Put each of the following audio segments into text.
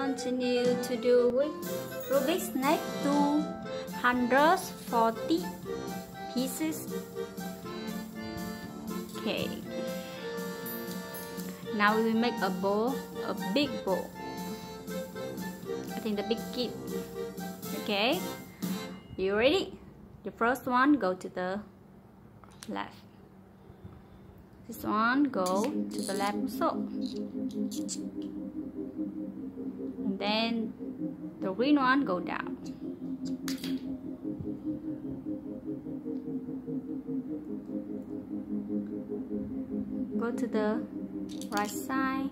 continue to do with Rubik's Snake 240 pieces. Okay. Now we make a bowl, a big bowl. I think the big kid. Okay. You ready? The first one go to the left. This one go to the left, so. And then the green one go down. Go to the right side,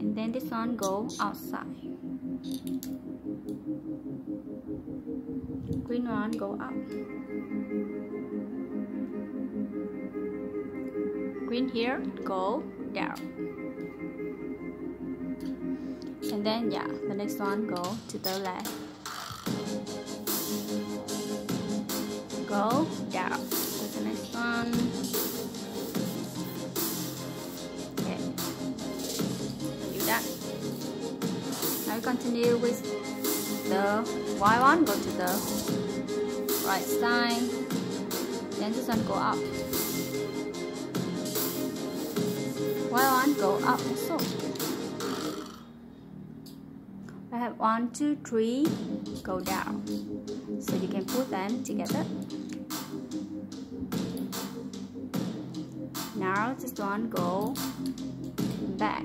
and then this one go outside. Green one go up. Green here go down. And then yeah, the next one go to the left. Go down. So the next one. Continue with the Y one, go to the right side, then this one go up, Y one go up also. I have 1, 2, 3 go down, so you can put them together. Now this one go back.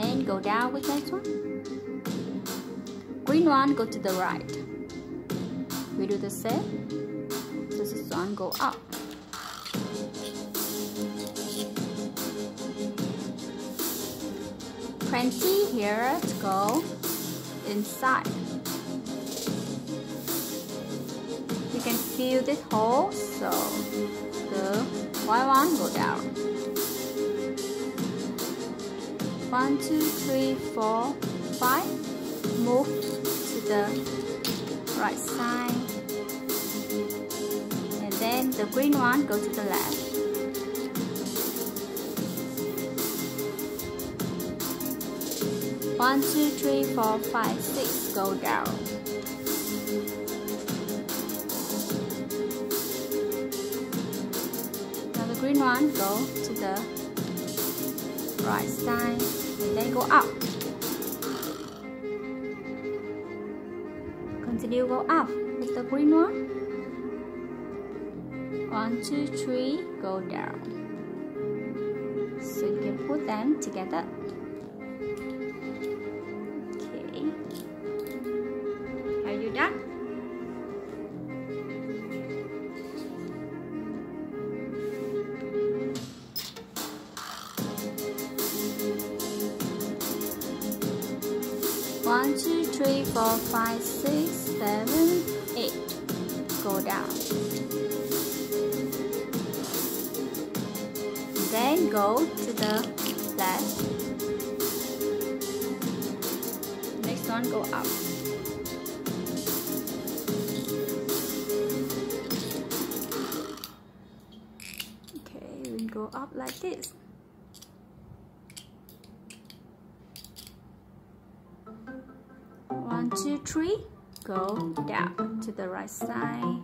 Then go down with next one. Green one go to the right. We do the same. So this one go up. Plenty here to go inside. You can fill this hole. So the white one go down. 1, 2, 3, 4, 5. Move to the right side, and then the green one go to the left. 1, 2, 3, 4, 5, 6. Go down. Now the green one go to the right side, and then go up. Continue go up with the green one. 1, 2, 3, go down. So you can put them together. Okay. Are you done? One, two, three, four, five, six, seven, eight. Go down. Then go to the left. Next one go up. Okay, we go up like this. One, two, three, go down to the right side.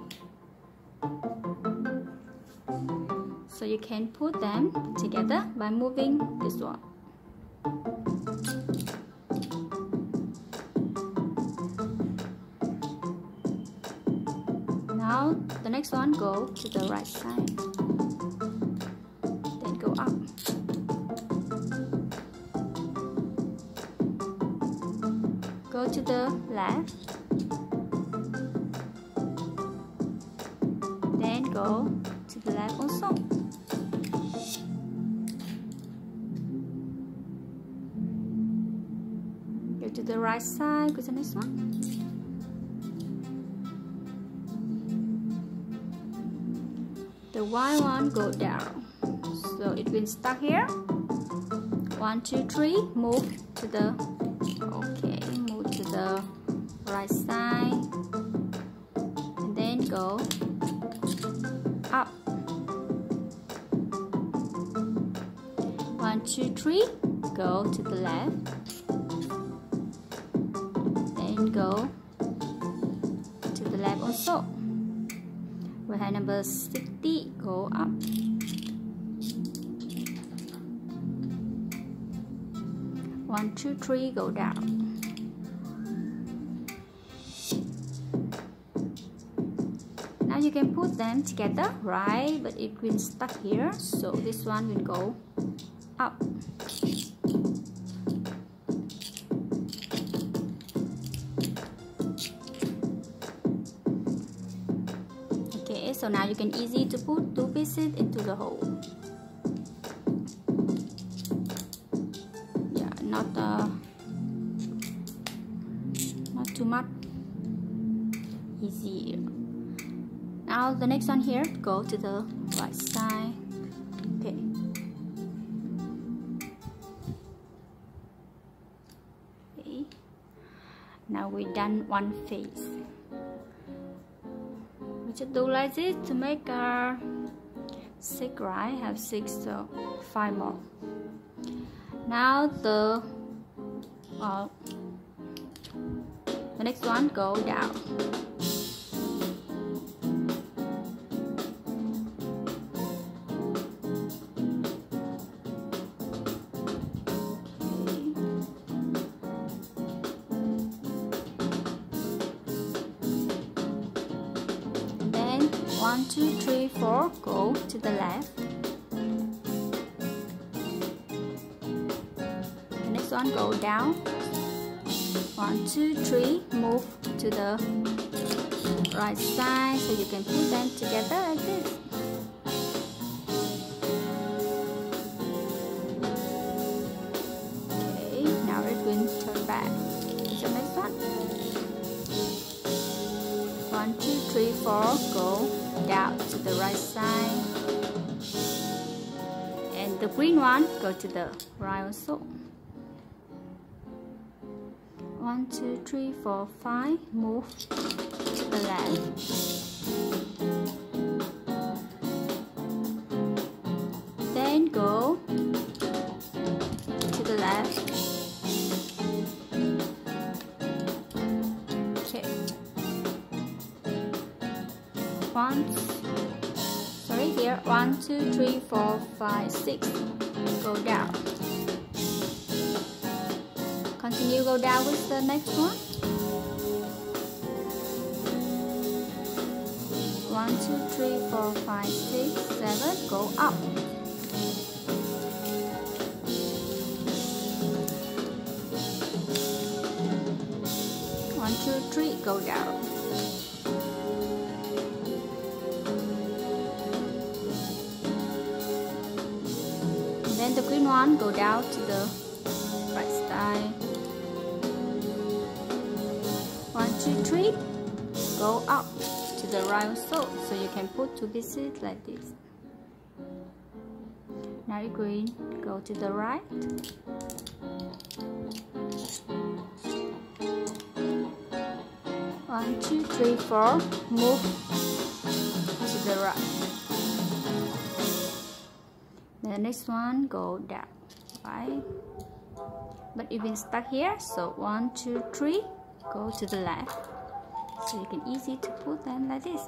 So you can put them together by moving this one. Now the next one go to the right side. Then go up. Go to the left, then go to the left also. Go to the right side, go to the next one. The Y one go down, so it will stuck here. 1, 2, 3, move to the right side, and then go up. 1, 2, 3, go to the left, then go to the left also. We have number 60, go up, one, two, three, go down. Now you can put them together, right? But it will stuck here, so this one will go up. Okay, so now you can easy to put two pieces into the hole. Yeah, not too much easy. Now the next one here, go to the right side. Okay. Okay. Now we done one face. We just do like this to make our 6, right? Have 6, so 5 more. Now the next one, go down. Then 1, 2, 3, 4, go to the left. The next one, go down. 1, 2, 3, move to the right side, so you can put them together like this. Okay, now we're going to turn back to the next one. 1, 2, 3, 4, go down to the right side. And the green one, go to the right also. 1, 2, 3, 4, 5, move to the left. Then go to the left. Here 1, 2, 3, 4, 5, 6, go down. Continue go down with the next one. 1, 2, 3, 4, 5, 6, 7, go up. One, two, three, go down. Then the green one, go down to the right side. 1, 2, 3, go up to the right also, so you can put two pieces like this. Now the green, go to the right. One, two, three, four, move to the right. The next one, go down, right? But you've been stuck here, so 1, 2, 3, go to the left. So you can easy to put them like this.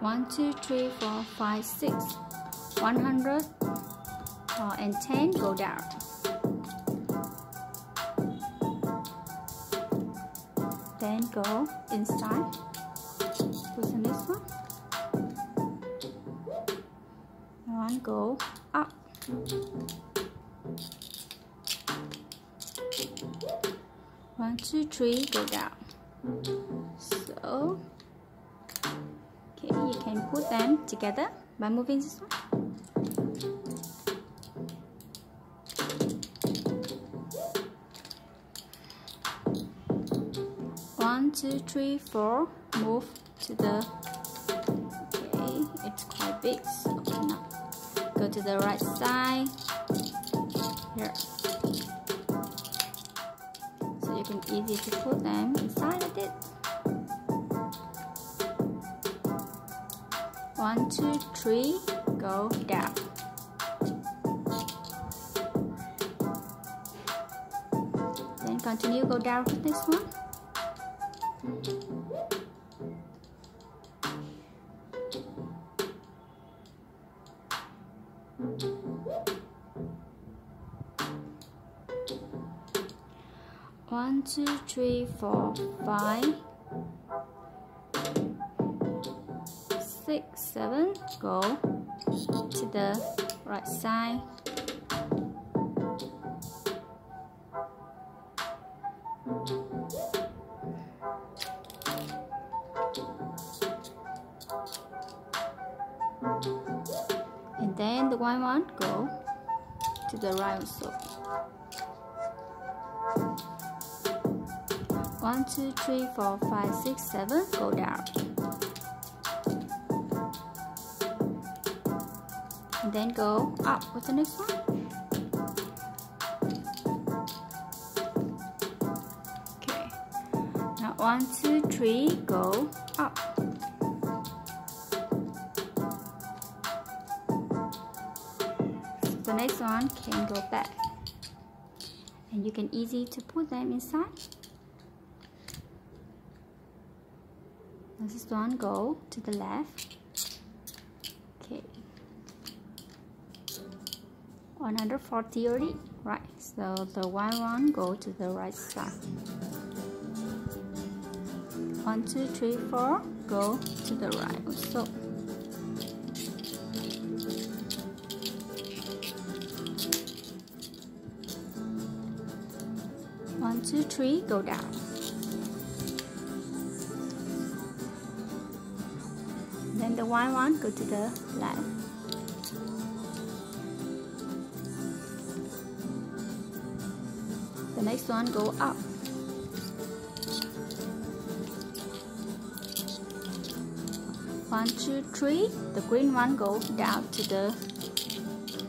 1, 2, 3, 4, 5, 6, 110, go down. Then go inside. Put the next one. One, go up. One, two, three, go down. So, okay, you can put them together by moving this one. One, two, three, four, move to the. Okay, it's quite big, so now. Go to the right side here, so you can easy to put them inside of it. 1, 2, 3, go down. continue, go down with this one. One, two, three, four, 5, 6, 7, go to the right side. And then the white one, go to the right also. 1, 2, 3, 4, 5, 6, 7, go down. And then go up with the next one. Okay. Now 1, 2, 3, go up. The next one can go back. And you can easy to put them inside. This one go to the left. Okay, 140 already, right? So the white one go to the right side. 1, 2, 3, 4, go to the right also. One, two, three, go down. 1, 1, go to the left. The next one go up. One, two, three. The green one go down to the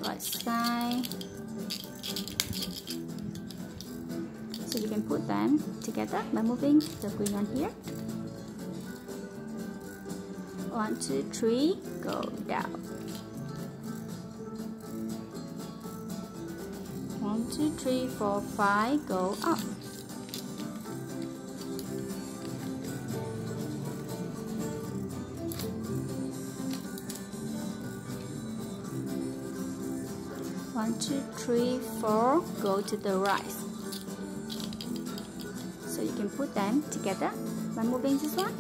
right side. So you can put them together by moving the green one here. 1, 2, 3, go down. 1, 2, 3, 4, 5, go up. 1, 2, 3, 4, go to the right. So you can put them together by moving this one.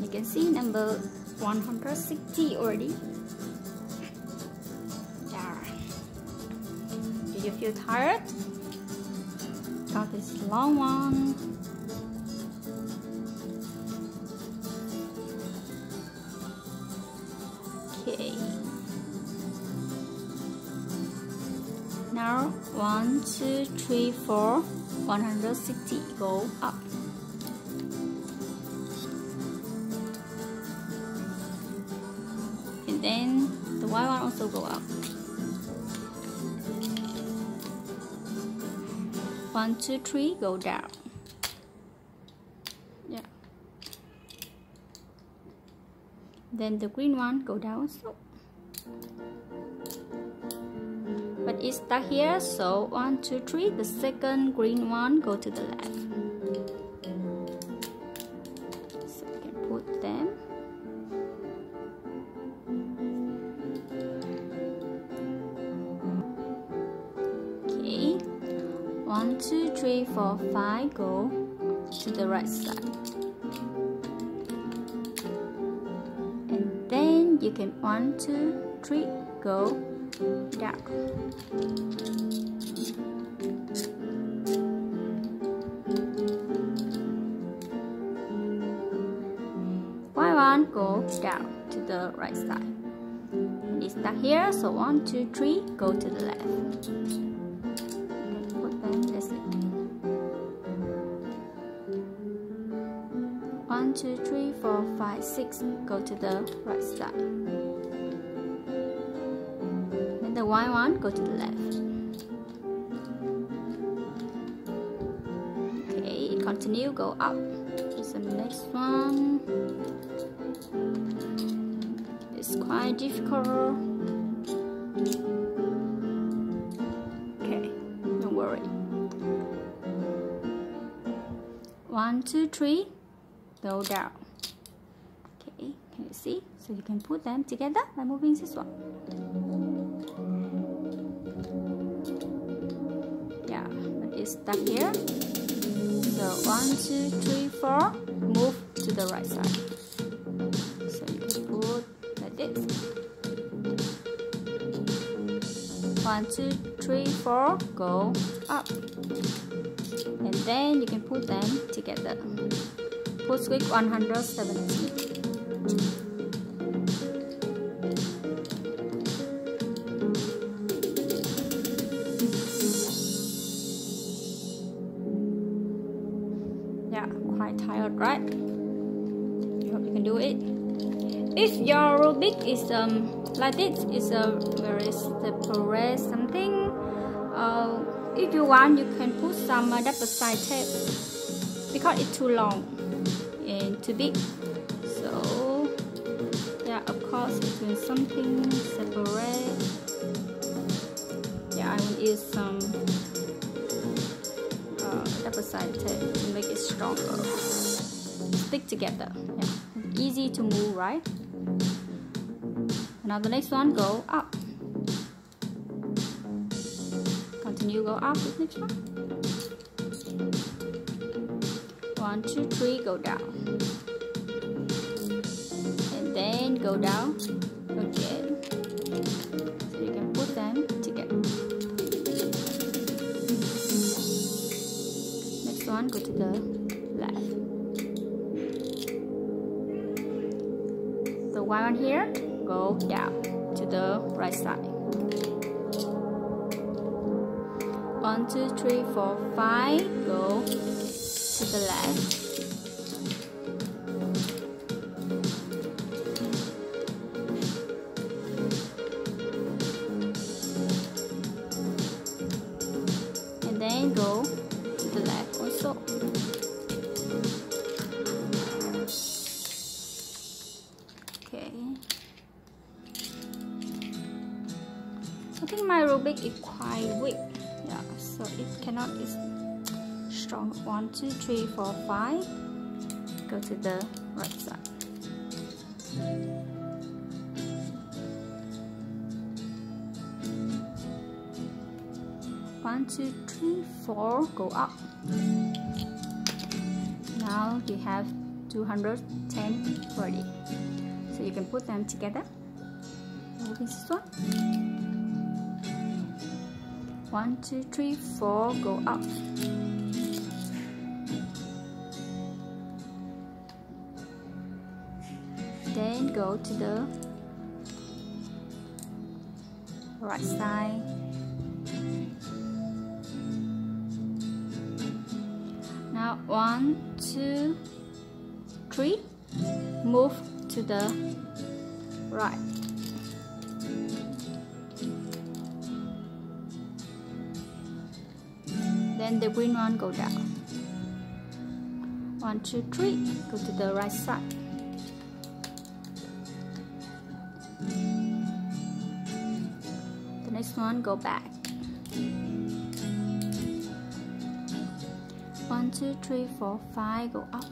You can see number 160 already. There. Do you feel tired? Got this long one. Okay. Now 1, 2, 3, 4, 160, go up. 1 also go up. 1, 2, 3, go down. Yeah. Then the green one go down also. But it's stuck here, so 1, 2, 3. The second green one go to the left. So you can put them. 1, 2, 3, 4, 5, go to the right side. And then you can 1, 2, 3, go down. White one go down to the right side. And it's stuck here, so 1, 2, 3, go to the left. That's it. 1, 2, 3, 4, 5, 6. Go to the right side. Then the white one go to the left. Okay, continue. Go up. Here's the next one. It's quite difficult. Okay, don't worry. 1, 2, 3, go down. Okay, can you see? So you can put them together by moving this one. Yeah, but it's stuck here. So 1, 2, 3, 4, move to the right side. So you can put like this. 1, 2, 3, 4, go up. And then you can put them together. Put quick 170. Yeah, quite tired, right? I hope you can do it. If your Rubik is like this, it's a very separate something. If you want, you can put some double side tape because it's too long and too big. So yeah, of course, it's doing something separate. Yeah, I will use some double side tape to make it stronger. Stick together. Yeah, easy to move, right? Now the next one, go up. You go up with next one. 1, 2, 3, go down. And then go down again. So you can put them together. Next one, go to the left. The white one here, go down to the right side. 1, 2, 3, 4, 5, go to the left. And then go to the left also. Okay. I think my Rubik is quite weak. Yeah, so it cannot be strong. 1, 2, 3, 4, 5. Go to the right side. One, two, three, four. Go up. Now you have 210 already. So you can put them together. Moving this one. 1, 2, 3, 4, go up. Then go to the right side. Now 1, 2, 3, move to the right. Then the green one, go down. 1, 2, 3, go to the right side. The next one, go back. 1, 2, 3, 4, 5, go up.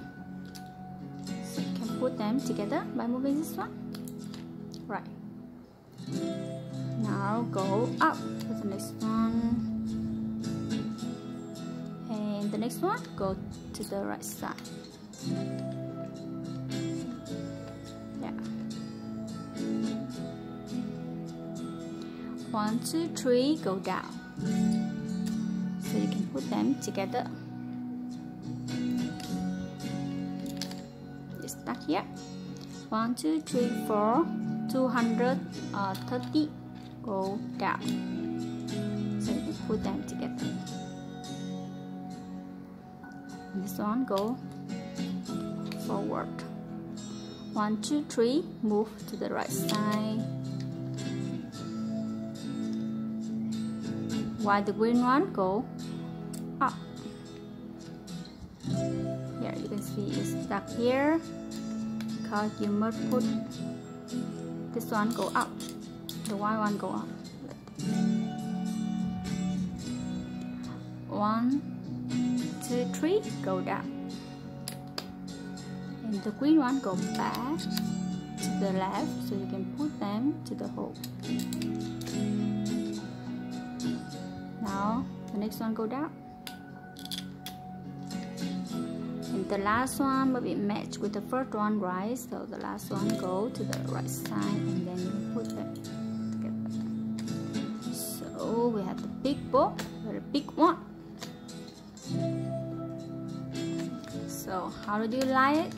So you can put them together by moving this one. Right. Now go up to the next one. The next one, go to the right side. Yeah. 1, 2, 3, go down. So you can put them together. It's stuck here. 1, 2, 3, 4, 230, go down. So you can put them together. This one, go forward. 1, 2, 3, move to the right side. While the green one, go up. Here you can see it's stuck here because you must put this one go up. The white one go up. 1, 2, 3, go down. and the green one go back to the left, so you can put them to the hole. Now the next one go down, and the last one will be matched with the first one, right? So the last one go to the right side, and then you put them together. So we have the big book, very big one. So how do you like it?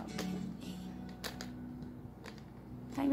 Okay. Thank